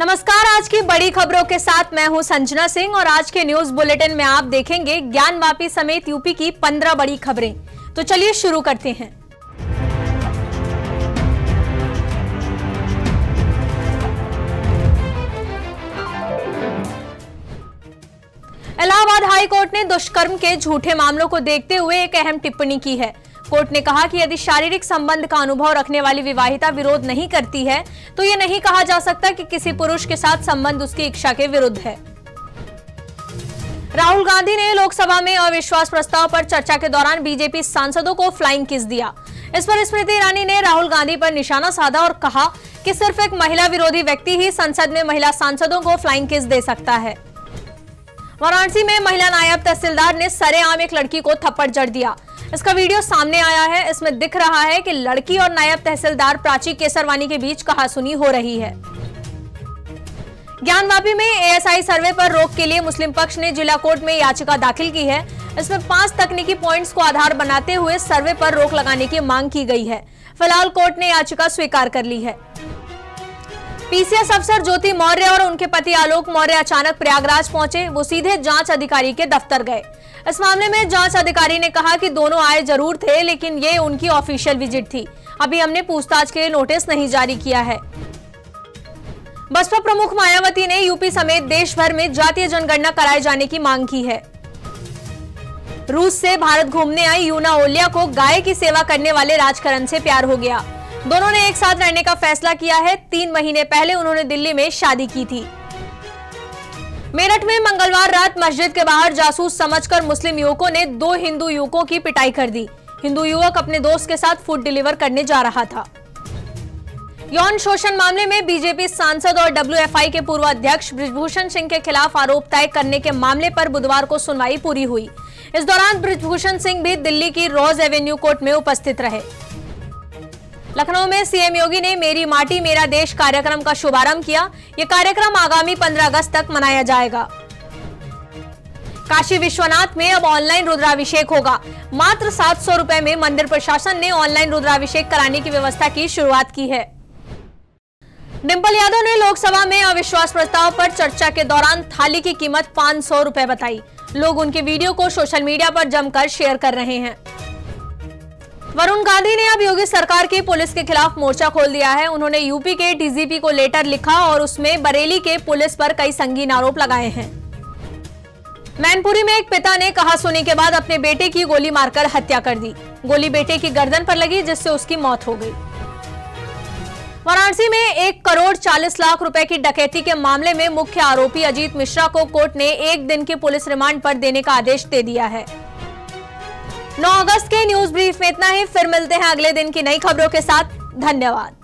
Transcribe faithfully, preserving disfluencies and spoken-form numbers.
नमस्कार, आज की बड़ी खबरों के साथ मैं हूं संजना सिंह और आज के न्यूज बुलेटिन में आप देखेंगे ज्ञानवापी समेत यूपी की पंद्रह बड़ी खबरें। तो चलिए शुरू करते हैं। इलाहाबाद हाई कोर्ट ने दुष्कर्म के झूठे मामलों को देखते हुए एक अहम टिप्पणी की है। कोर्ट ने कहा कि यदि शारीरिक संबंध का अनुभव रखने वाली विवाहिता विरोध नहीं करती है तो ये नहीं कहा जा सकता कि किसी पुरुष के साथ संबंध उसकी इच्छा के विरुद्ध है। राहुल गांधी ने लोकसभा में अविश्वास प्रस्ताव पर चर्चा के दौरान बीजेपी सांसदों को फ्लाइंग किस दिया। इस पर स्मृति ईरानी ने राहुल गांधी पर निशाना साधा और कहा कि सिर्फ एक महिला विरोधी व्यक्ति ही संसद में महिला सांसदों को फ्लाइंग किस दे सकता है। वाराणसी में महिला नायब तहसीलदार ने सरेआम एक लड़की को थप्पड़ जड़ दिया। इसका वीडियो सामने आया है। इसमें दिख रहा है कि लड़की और नायब तहसीलदार प्राची केसरवानी के बीच कहासुनी हो रही है। ज्ञानवापी में एएसआई सर्वे पर रोक के लिए मुस्लिम पक्ष ने जिला कोर्ट में याचिका दाखिल की है। इसमें पांच तकनीकी पॉइंट्स को आधार बनाते हुए सर्वे पर रोक लगाने की मांग की गई है। फिलहाल कोर्ट ने याचिका स्वीकार कर ली है। पीसीएस अफसर ज्योति मौर्य और उनके पति आलोक मौर्य अचानक प्रयागराज पहुंचे। वो सीधे जांच अधिकारी के दफ्तर गए। इस मामले में जांच अधिकारी ने कहा कि दोनों आए जरूर थे, लेकिन ये उनकी ऑफिशियल विजिट थी। अभी हमने पूछताछ के लिए नोटिस नहीं जारी किया है। बसपा प्रमुख मायावती ने यूपी समेत देश भर में जातीय जनगणना कराए जाने की मांग की है। रूस से भारत घूमने आई यूना ओलिया को गाय की सेवा करने वाले राजकरण से प्यार हो गया। दोनों ने एक साथ रहने का फैसला किया है। तीन महीने पहले उन्होंने दिल्ली में शादी की थी। मेरठ में मंगलवार रात मस्जिद के बाहर जासूस समझकर मुस्लिम युवकों ने दो हिंदू युवकों की पिटाई कर दी। हिंदू युवक अपने दोस्त के साथ फूड डिलीवर करने जा रहा था। यौन शोषण मामले में बीजेपी सांसद और डब्ल्यूएफआई के पूर्व अध्यक्ष ब्रिजभूषण सिंह के खिलाफ आरोप तय करने के मामले पर बुधवार को सुनवाई पूरी हुई। इस दौरान ब्रिजभूषण सिंह भी दिल्ली की रोज एवेन्यू कोर्ट में उपस्थित रहे। लखनऊ में सीएम योगी ने मेरी माटी मेरा देश कार्यक्रम का शुभारंभ किया। यह कार्यक्रम आगामी पंद्रह अगस्त तक मनाया जाएगा। काशी विश्वनाथ में अब ऑनलाइन रुद्राभिषेक होगा। मात्र सात सौ रुपए में मंदिर प्रशासन ने ऑनलाइन रुद्राभिषेक कराने की व्यवस्था की शुरुआत की है। डिम्पल यादव ने लोकसभा में अविश्वास प्रस्ताव पर चर्चा के दौरान थाली की कीमत पांच सौ रुपए बताई। लोग उनके वीडियो को सोशल मीडिया पर जमकर शेयर कर रहे हैं। वरुण गांधी ने अब योगी सरकार की पुलिस के खिलाफ मोर्चा खोल दिया है। उन्होंने यूपी के डीजीपी को लेटर लिखा और उसमें बरेली के पुलिस पर कई संगीन आरोप लगाए हैं। मैनपुरी में एक पिता ने कहासुनी के बाद अपने बेटे की गोली मारकर हत्या कर दी। गोली बेटे की गर्दन पर लगी, जिससे उसकी मौत हो गई। वाराणसी में एक करोड़ चालीस लाख रुपए की डकैती के मामले में मुख्य आरोपी अजीत मिश्रा को कोर्ट ने एक दिन के पुलिस रिमांड पर देने का आदेश दे दिया है। नौ अगस्त के न्यूज ब्रीफ में इतना ही। फिर मिलते हैं अगले दिन की नई खबरों के साथ। धन्यवाद।